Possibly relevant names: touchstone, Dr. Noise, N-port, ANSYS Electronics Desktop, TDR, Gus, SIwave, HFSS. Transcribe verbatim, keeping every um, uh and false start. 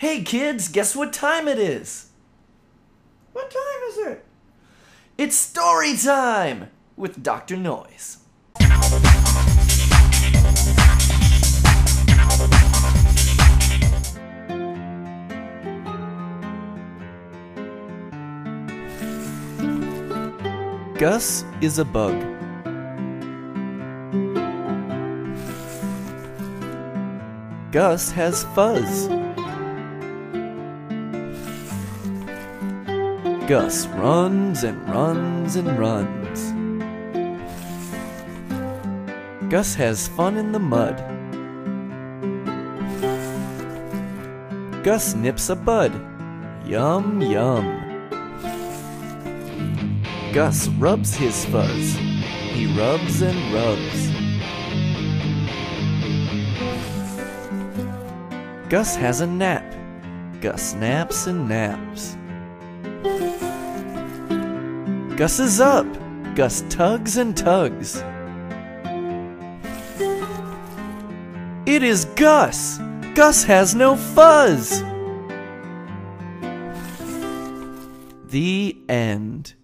Hey kids, guess what time it is? What time is it? It's story time with Doctor Noise. Gus is a bug. Gus has fuzz. Gus runs and runs and runs. Gus has fun in the mud. Gus nips a bud. Yum, yum. Gus rubs his fuzz. He rubs and rubs. Gus has a nap. Gus naps and naps. Gus is up. Gus tugs and tugs. It is Gus. Gus has no fuzz. The end.